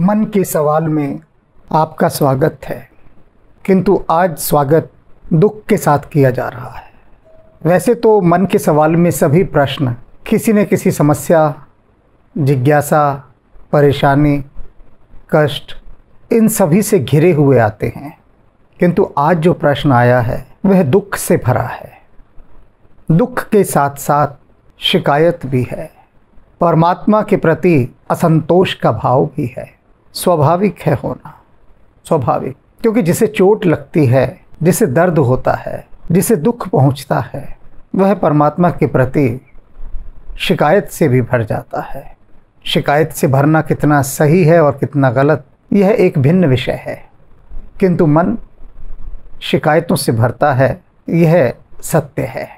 मन के सवाल में आपका स्वागत है, किंतु आज स्वागत दुख के साथ किया जा रहा है। वैसे तो मन के सवाल में सभी प्रश्न किसी न किसी समस्या, जिज्ञासा, परेशानी, कष्ट इन सभी से घिरे हुए आते हैं, किंतु आज जो प्रश्न आया है वह दुख से भरा है। दुख के साथ साथ शिकायत भी है, परमात्मा के प्रति असंतोष का भाव भी है। स्वाभाविक है होना, स्वाभाविक, क्योंकि जिसे चोट लगती है, जिसे दर्द होता है, जिसे दुख पहुंचता है, वह परमात्मा के प्रति शिकायत से भी भर जाता है। शिकायत से भरना कितना सही है और कितना गलत, यह एक भिन्न विषय है, किंतु मन शिकायतों से भरता है, यह सत्य है।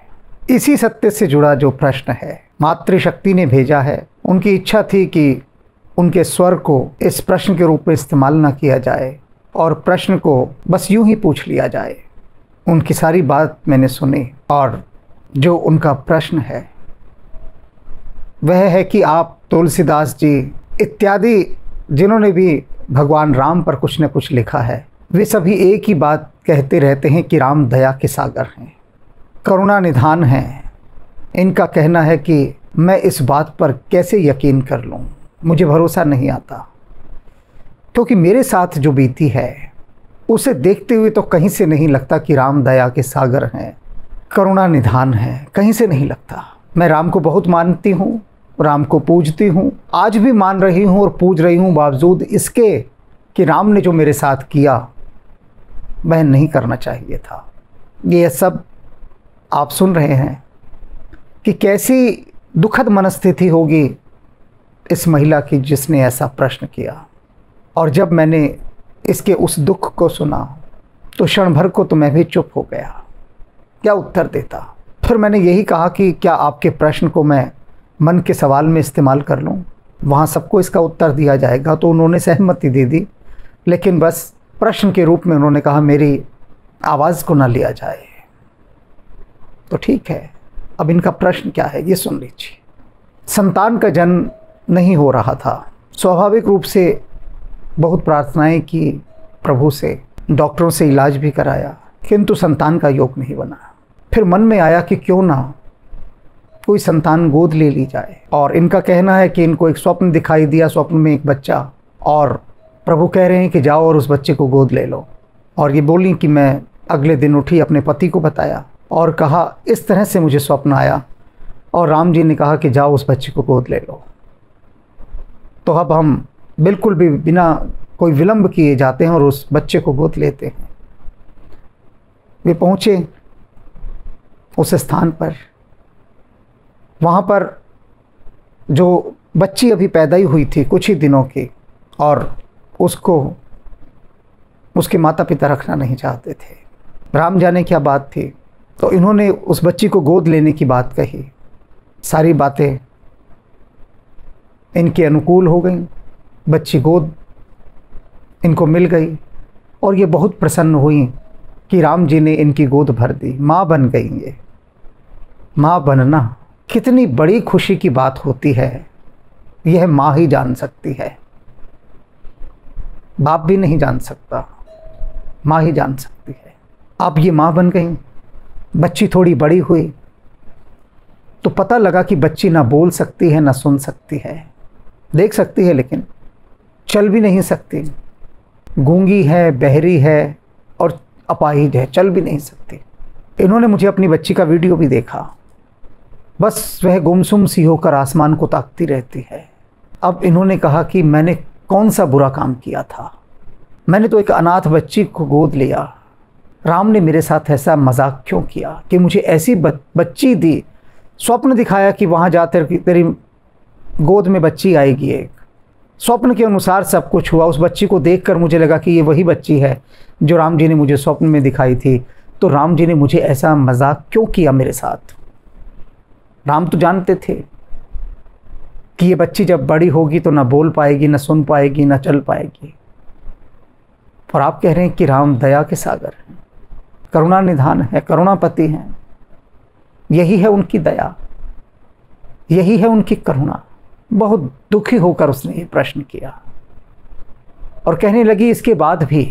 इसी सत्य से जुड़ा जो प्रश्न है, मातृशक्ति ने भेजा है। उनकी इच्छा थी कि उनके स्वर को इस प्रश्न के रूप में इस्तेमाल ना किया जाए और प्रश्न को बस यूं ही पूछ लिया जाए। उनकी सारी बात मैंने सुनी और जो उनका प्रश्न है वह है कि आप तुलसीदास जी इत्यादि जिन्होंने भी भगवान राम पर कुछ न कुछ लिखा है, वे सभी एक ही बात कहते रहते हैं कि राम दया के सागर हैं, करुणा निधान हैं। इनका कहना है कि मैं इस बात पर कैसे यकीन कर लूँ, मुझे भरोसा नहीं आता, क्योंकि मेरे साथ जो बीती है उसे देखते हुए तो कहीं से नहीं लगता कि राम दया के सागर हैं, करुणा निधान हैं, कहीं से नहीं लगता। मैं राम को बहुत मानती हूँ, राम को पूजती हूँ, आज भी मान रही हूँ और पूज रही हूँ, बावजूद इसके कि राम ने जो मेरे साथ किया वह नहीं करना चाहिए था। ये सब आप सुन रहे हैं कि कैसी दुखद मनस्थिति होगी इस महिला की जिसने ऐसा प्रश्न किया। और जब मैंने इसके उस दुख को सुना तो क्षण भर को तो मैं भी चुप हो गया, क्या उत्तर देता। फिर मैंने यही कहा कि क्या आपके प्रश्न को मैं मन के सवाल में इस्तेमाल कर लूँ, वहाँ सबको इसका उत्तर दिया जाएगा। तो उन्होंने सहमति दे दी, लेकिन बस प्रश्न के रूप में उन्होंने कहा मेरी आवाज़ को ना लिया जाए। तो ठीक है, अब इनका प्रश्न क्या है ये सुन लीजिए। संतान का जन्म नहीं हो रहा था, स्वाभाविक रूप से बहुत प्रार्थनाएं की प्रभु से, डॉक्टरों से इलाज भी कराया, किंतु संतान का योग नहीं बना। फिर मन में आया कि क्यों ना कोई संतान गोद ले ली जाए। और इनका कहना है कि इनको एक स्वप्न दिखाई दिया, स्वप्न में एक बच्चा, और प्रभु कह रहे हैं कि जाओ और उस बच्चे को गोद ले लो। और ये बोली कि मैं अगले दिन उठी, अपने पति को बताया और कहा इस तरह से मुझे स्वप्न आया, और राम जी ने कहा कि जाओ उस बच्चे को गोद ले लो। तो अब हम बिल्कुल भी बिना कोई विलंब किए जाते हैं और उस बच्चे को गोद लेते हैं। वे पहुँचे उस स्थान पर, वहाँ पर जो बच्ची अभी पैदा ही हुई थी कुछ ही दिनों की, और उसको उसके माता पिता रखना नहीं चाहते थे, राम जाने क्या बात थी। तो इन्होंने उस बच्ची को गोद लेने की बात कही, सारी बातें इनके अनुकूल हो गईं, बच्ची गोद इनको मिल गई और ये बहुत प्रसन्न हुई कि राम जी ने इनकी गोद भर दी, माँ बन गई। ये माँ बनना कितनी बड़ी खुशी की बात होती है, यह माँ ही जान सकती है, बाप भी नहीं जान सकता, माँ ही जान सकती है। अब ये माँ बन गई, बच्ची थोड़ी बड़ी हुई तो पता लगा कि बच्ची ना बोल सकती है, ना सुन सकती है, देख सकती है लेकिन चल भी नहीं सकती, गूंगी है, बहरी है और अपाहिज है, चल भी नहीं सकती। इन्होंने मुझे अपनी बच्ची का वीडियो भी देखा, बस वह गुमसुम सी होकर आसमान को ताकती रहती है। अब इन्होंने कहा कि मैंने कौन सा बुरा काम किया था, मैंने तो एक अनाथ बच्ची को गोद लिया, राम ने मेरे साथ ऐसा मजाक क्यों किया कि मुझे ऐसी बच्ची दी, स्वप्न दिखाया कि वहाँ जा तेरी गोद में बच्ची आएगी। एक स्वप्न के अनुसार सब कुछ हुआ, उस बच्ची को देखकर मुझे लगा कि ये वही बच्ची है जो राम जी ने मुझे स्वप्न में दिखाई थी, तो राम जी ने मुझे ऐसा मजाक क्यों किया मेरे साथ। राम तो जानते थे कि ये बच्ची जब बड़ी होगी तो ना बोल पाएगी, ना सुन पाएगी, ना चल पाएगी, और आप कह रहे हैं कि राम दया के सागर हैं, करुणा निधान है, करुणापति हैं। यही है उनकी दया, यही है उनकी करुणा। बहुत दुखी होकर उसने ये प्रश्न किया और कहने लगी इसके बाद भी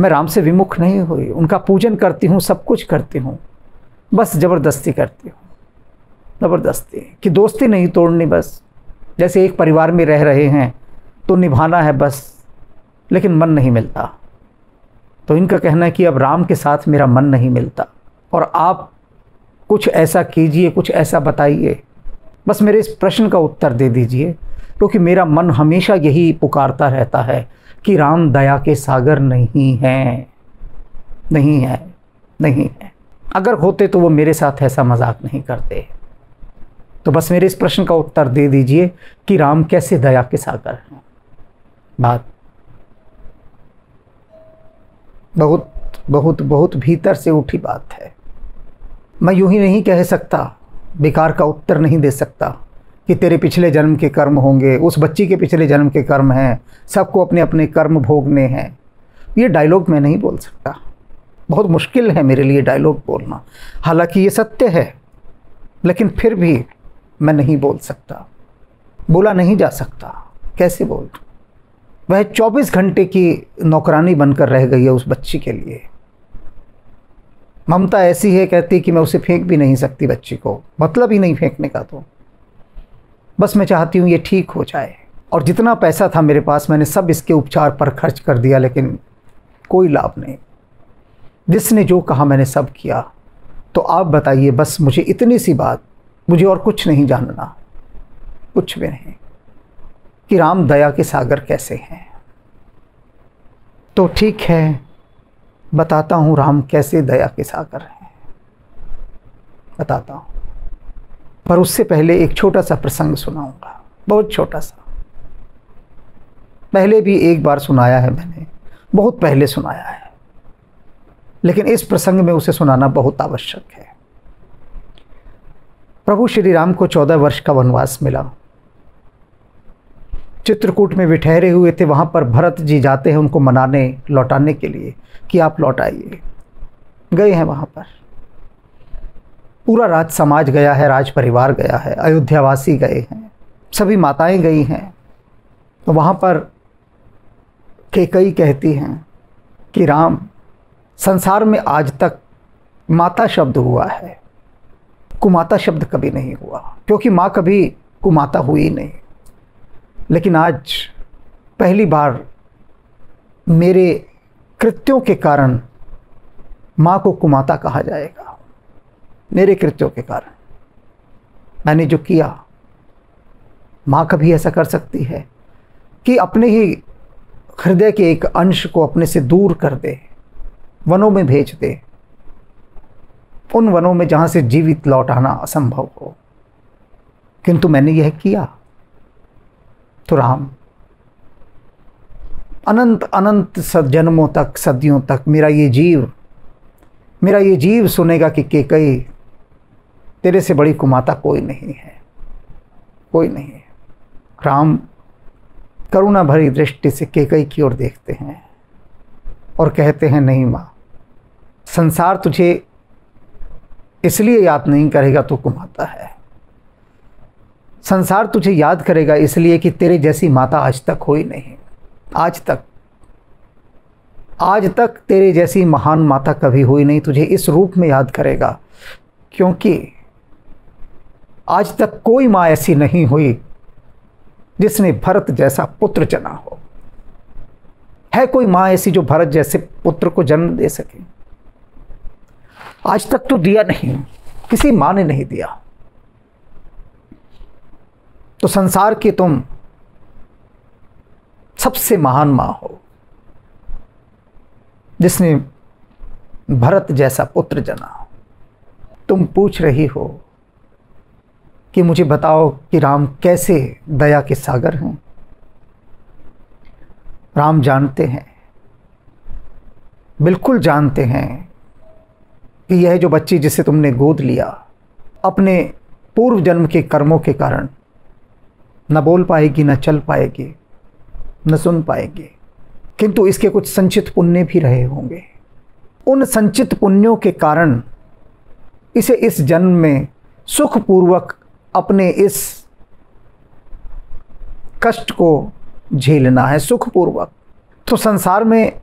मैं राम से विमुख नहीं हुई, उनका पूजन करती हूँ, सब कुछ करती हूँ, बस ज़बरदस्ती करती हूँ, ज़बरदस्ती कि दोस्ती नहीं तोड़नी, बस जैसे एक परिवार में रह रहे हैं तो निभाना है बस, लेकिन मन नहीं मिलता। तो इनका कहना है कि अब राम के साथ मेरा मन नहीं मिलता और आप कुछ ऐसा कीजिए, कुछ ऐसा बताइए, बस मेरे इस प्रश्न का उत्तर दे दीजिए, क्योंकि मेरा मन हमेशा यही पुकारता रहता है कि राम दया के सागर नहीं हैं, नहीं है, नहीं है, अगर होते तो वो मेरे साथ ऐसा मजाक नहीं करते। तो बस मेरे इस प्रश्न का उत्तर दे दीजिए कि राम कैसे दया के सागर हैं। बात बहुत बहुत बहुत भीतर से उठी बात है। मैं यूं ही नहीं कह सकता, बेकार का उत्तर नहीं दे सकता कि तेरे पिछले जन्म के कर्म होंगे, उस बच्ची के पिछले जन्म के कर्म हैं, सबको अपने अपने कर्म भोगने हैं। ये डायलॉग मैं नहीं बोल सकता, बहुत मुश्किल है मेरे लिए डायलॉग बोलना, हालांकि ये सत्य है, लेकिन फिर भी मैं नहीं बोल सकता, बोला नहीं जा सकता, कैसे बोल। वह 24 घंटे की नौकरानी बनकर रह गई है उस बच्ची के लिए। ममता ऐसी है, कहती कि मैं उसे फेंक भी नहीं सकती बच्ची को, मतलब ही नहीं फेंकने का। तो बस मैं चाहती हूँ ये ठीक हो जाए, और जितना पैसा था मेरे पास मैंने सब इसके उपचार पर खर्च कर दिया, लेकिन कोई लाभ नहीं। जिसने जो कहा मैंने सब किया, तो आप बताइए बस मुझे इतनी सी बात, मुझे और कुछ नहीं जानना, कुछ भी नहीं, कि राम दया के सागर कैसे हैं। तो ठीक है, बताता हूँ राम कैसे दया के सागर हैं, बताता हूँ, पर उससे पहले एक छोटा सा प्रसंग सुनाऊंगा, बहुत छोटा सा। पहले भी एक बार सुनाया है मैंने, बहुत पहले सुनाया है, लेकिन इस प्रसंग में उसे सुनाना बहुत आवश्यक है। प्रभु श्री राम को 14 वर्ष का वनवास मिला। चित्रकूट में वे ठहरे हुए थे, वहाँ पर भरत जी जाते हैं उनको मनाने, लौटाने के लिए कि आप लौट आइए। गए हैं वहाँ पर, पूरा राज समाज गया है, राज परिवार गया है, अयोध्यावासी गए हैं, सभी माताएं गई हैं। तो वहाँ पर कैकेयी कहती हैं कि राम, संसार में आज तक माता शब्द हुआ है, कुमाता शब्द कभी नहीं हुआ, क्योंकि माँ कभी कुमाता हुई नहीं, लेकिन आज पहली बार मेरे कृत्यों के कारण माँ को कुमाता कहा जाएगा। मेरे कृत्यों के कारण मैंने जो किया, माँ कभी ऐसा कर सकती है कि अपने ही हृदय के एक अंश को अपने से दूर कर दे, वनों में भेज दे, उन वनों में जहाँ से जीवित लौट आना असंभव हो, किंतु मैंने यह किया। तो राम अनंत अनंत जन्मों तक, सदियों तक मेरा ये जीव सुनेगा कि कैकेयी, तेरे से बड़ी कुमाता कोई नहीं है, कोई नहीं है। राम करुणा भरी दृष्टि से कैकेयी की ओर देखते हैं और कहते हैं, नहीं माँ, संसार तुझे इसलिए याद नहीं करेगा तू कुमाता है, संसार तुझे याद करेगा इसलिए कि तेरे जैसी माता आज तक हुई नहीं, आज तक तेरे जैसी महान माता कभी हुई नहीं, तुझे इस रूप में याद करेगा, क्योंकि आज तक कोई माँ ऐसी नहीं हुई जिसने भरत जैसा पुत्र जना हो। है कोई माँ ऐसी जो भरत जैसे पुत्र को जन्म दे सके? आज तक तो दिया नहीं, किसी माँ ने नहीं दिया। तो संसार की तुम सबसे महान माँ हो जिसने भरत जैसा पुत्र जना। तुम पूछ रही हो कि मुझे बताओ कि राम कैसे दया के सागर हैं। राम जानते हैं, बिल्कुल जानते हैं कि यह जो बच्ची जिसे तुमने गोद लिया, अपने पूर्व जन्म के कर्मों के कारण न बोल पाएगी, न चल पाएगी, न सुन पाएगी, किंतु इसके कुछ संचित पुण्य भी रहे होंगे। उन संचित पुण्यों के कारण इसे इस जन्म में सुखपूर्वक अपने इस कष्ट को झेलना है सुखपूर्वक। तो संसार में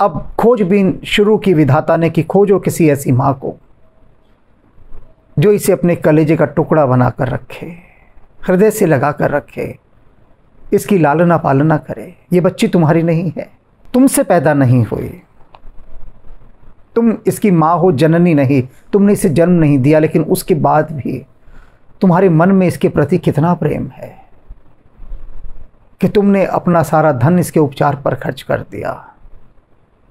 अब खोजबीन शुरू की विधाता ने कि खोजो किसी ऐसी माँ को जो इसे अपने कलेजे का टुकड़ा बना कर रखे, हृदय से लगा कर रखे, इसकी लालना पालना करे। ये बच्ची तुम्हारी नहीं है, तुमसे पैदा नहीं हुई, तुम इसकी माँ हो, जननी नहीं, तुमने इसे जन्म नहीं दिया, लेकिन उसके बाद भी तुम्हारे मन में इसके प्रति कितना प्रेम है कि तुमने अपना सारा धन इसके उपचार पर खर्च कर दिया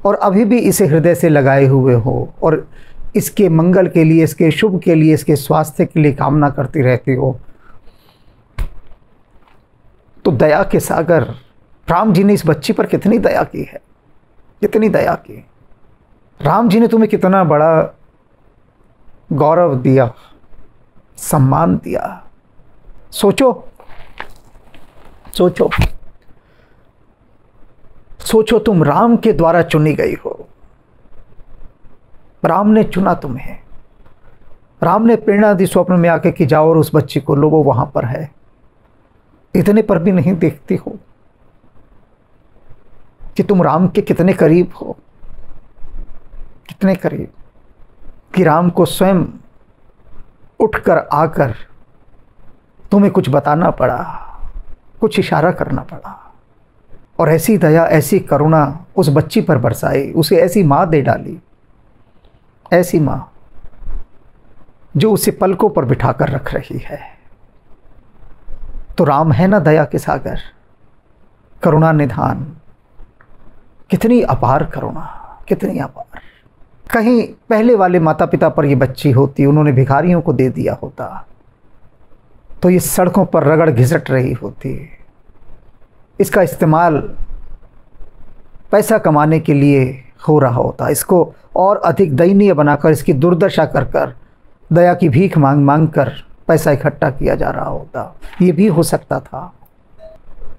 और अभी भी इसे हृदय से लगाए हुए हो और इसके मंगल के लिए, इसके शुभ के लिए, इसके स्वास्थ्य के लिए कामना करती रहती हो। तो दया के सागर राम जी ने इस बच्ची पर कितनी दया की है, कितनी दया की। राम जी ने तुम्हें कितना बड़ा गौरव दिया, सम्मान दिया। सोचो, सोचो, सोचो, तुम राम के द्वारा चुनी गई हो, राम ने चुना तुम्हें, राम ने प्रेरणा दी स्वप्न में आके कि जाओ और उस बच्ची को लो, वो वहाँ पर है। इतने पर भी नहीं देखती हो कि तुम राम के कितने करीब हो, कितने करीब, कि राम को स्वयं उठकर आकर तुम्हें कुछ बताना पड़ा, कुछ इशारा करना पड़ा। और ऐसी दया, ऐसी करुणा उस बच्ची पर बरसाई, उसे ऐसी माँ दे डाली, ऐसी माँ जो उसे पलकों पर बिठा कर रख रही है। तो राम है ना दया के सागर, करुणा निधान, कितनी अपार करुणा, कितनी अपार। कहीं पहले वाले माता पिता पर ये बच्ची होती, उन्होंने भिखारियों को दे दिया होता, तो ये सड़कों पर रगड़ घिसट रही होती। इसका इस्तेमाल पैसा कमाने के लिए हो रहा होता, इसको और अधिक दयनीय बनाकर, इसकी दुर्दशा कर कर, दया की भीख मांग मांग कर पैसा इकट्ठा किया जा रहा होता। ये भी हो सकता था,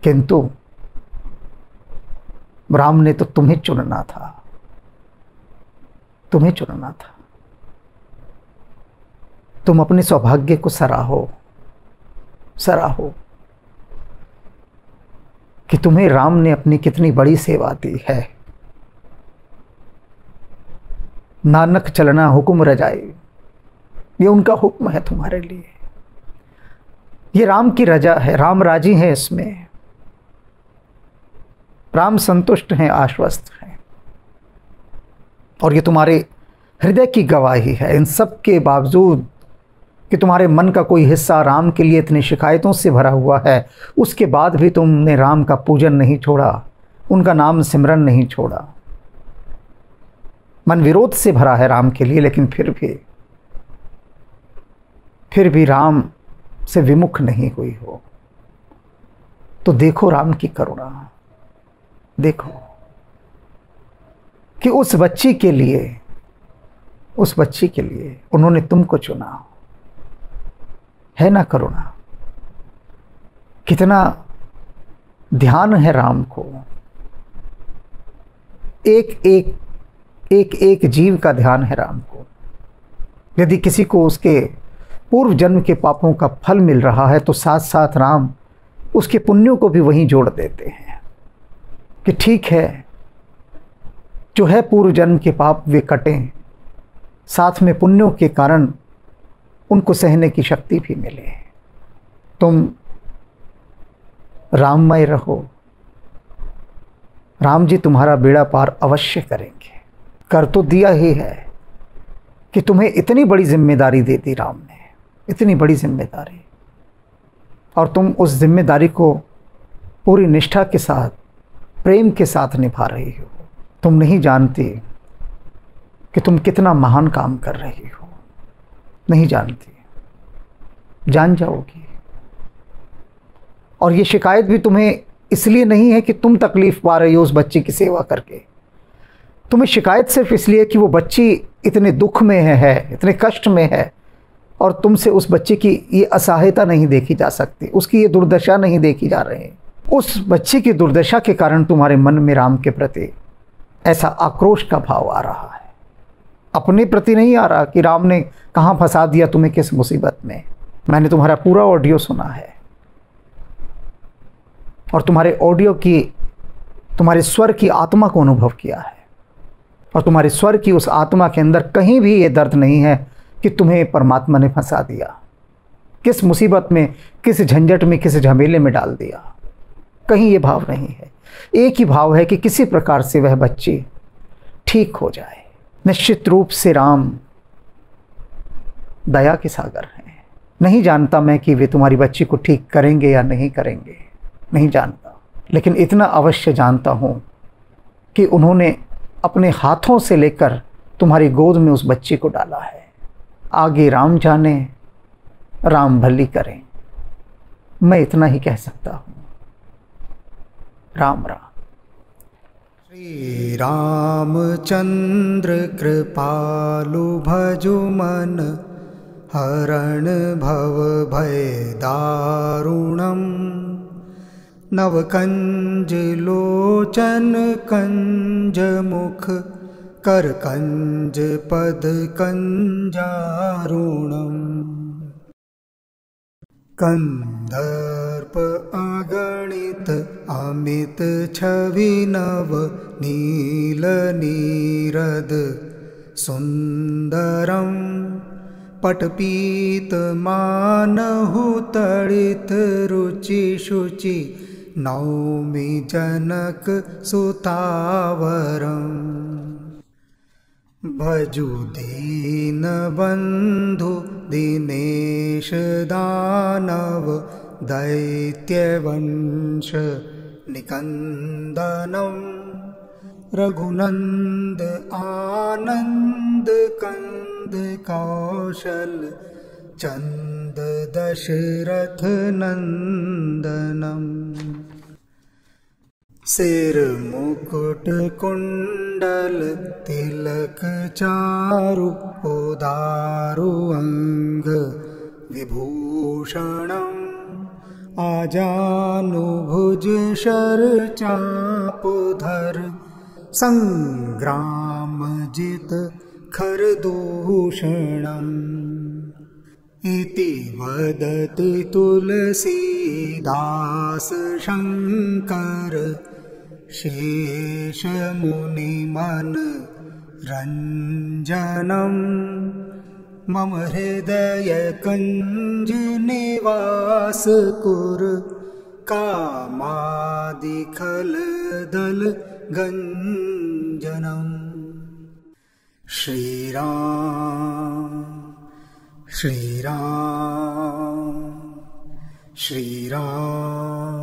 किंतु राम ने तो तुम्हें चुनना था, तुम्हें चुनना था। तुम अपने सौभाग्य को सराहो, सराहो कि तुम्हें राम ने अपनी कितनी बड़ी सेवा दी है। नानक चलना हुक्म रजाई, ये उनका हुक्म है तुम्हारे लिए, ये राम की रजा है, राम राजी हैं इसमें, राम संतुष्ट हैं, आश्वस्त हैं। और ये तुम्हारे हृदय की गवाही है, इन सब के बावजूद कि तुम्हारे मन का कोई हिस्सा राम के लिए इतनी शिकायतों से भरा हुआ है, उसके बाद भी तुमने राम का पूजन नहीं छोड़ा, उनका नाम सिमरन नहीं छोड़ा। मन विरोध से भरा है राम के लिए, लेकिन फिर भी राम से विमुख नहीं हुई हो। तो देखो राम की करुणा, देखो कि उस बच्ची के लिए, उस बच्ची के लिए उन्होंने तुमको चुना है ना। करुणा, कितना ध्यान है राम को, एक एक जीव का ध्यान है राम को। यदि किसी को उसके पूर्व जन्म के पापों का फल मिल रहा है, तो साथ साथ राम उसके पुण्यों को भी वहीं जोड़ देते हैं कि ठीक है, जो है पूर्व जन्म के पाप वे कटें, साथ में पुण्यों के कारण उनको सहने की शक्ति भी मिले। तुम राममय रहो, राम जी तुम्हारा बेड़ा पार अवश्य करेंगे। कर तो दिया ही है कि तुम्हें इतनी बड़ी जिम्मेदारी दे दी राम ने, इतनी बड़ी जिम्मेदारी, और तुम उस जिम्मेदारी को पूरी निष्ठा के साथ, प्रेम के साथ निभा रही हो। तुम नहीं जानती कि तुम कितना महान काम कर रही हो, नहीं जानती, जान जाओगी। और ये शिकायत भी तुम्हें इसलिए नहीं है कि तुम तकलीफ़ पा रही हो उस बच्ची की सेवा करके, तुम्हें शिकायत सिर्फ इसलिए कि वो बच्ची इतने दुख में है, इतने कष्ट में है, और तुमसे उस बच्चे की ये असहायता नहीं देखी जा सकती, उसकी ये दुर्दशा नहीं देखी जा रही। उस बच्ची की दुर्दशा के कारण तुम्हारे मन में राम के प्रति ऐसा आक्रोश का भाव आ रहा है, अपने प्रति नहीं आ रहा कि राम ने कहाँ फंसा दिया तुम्हें, किस मुसीबत में। मैंने तुम्हारा पूरा ऑडियो सुना है और तुम्हारे ऑडियो की, तुम्हारे स्वर की आत्मा को अनुभव किया है, और तुम्हारे स्वर की उस आत्मा के अंदर कहीं भी ये दर्द नहीं है कि तुम्हें परमात्मा ने फंसा दिया, किस मुसीबत में, किस झंझट में, किस झमेले में डाल दिया। कहीं ये भाव नहीं है। एक ही भाव है कि किसी प्रकार से वह बच्ची ठीक हो जाए। निश्चित रूप से राम दया के सागर हैं। नहीं जानता मैं कि वे तुम्हारी बच्ची को ठीक करेंगे या नहीं करेंगे, नहीं जानता, लेकिन इतना अवश्य जानता हूँ कि उन्होंने अपने हाथों से लेकर तुम्हारी गोद में उस बच्ची को डाला है। आगे राम जाने, राम भली करें, मैं इतना ही कह सकता हूँ। राम राम। श्री रामचंद्र कृपालु भजु मन हरण भव भय दारुणम, नवकंज लोचन कंज मुख कर कंज पद कंजारुणम, कंदर्प अगणित अमित छवि नव नील नीरद सुंदरम, पटपीत मानहु तड़ित रुचि शुचि नौमि जनक सुतावरम, भजु दीन बंधु दिनेश दानव दैत्यवंश निकंदनम, रघुनंद आनंद कंद कौशल चंद दशरथ नंदनम, सिर मुकुट कुंडल तिलक चारु उदारु अंग विभूषणम, आजानुभुज शर चापुधर संग्राम जित खरदूषणम, इति वदति तुलसीदास शंकर शेष मुनिमन रंजनम, मम हृदय कंज निवास कुर कामादिखल दल गंजनम। श्री राम श्री राम श्री राम।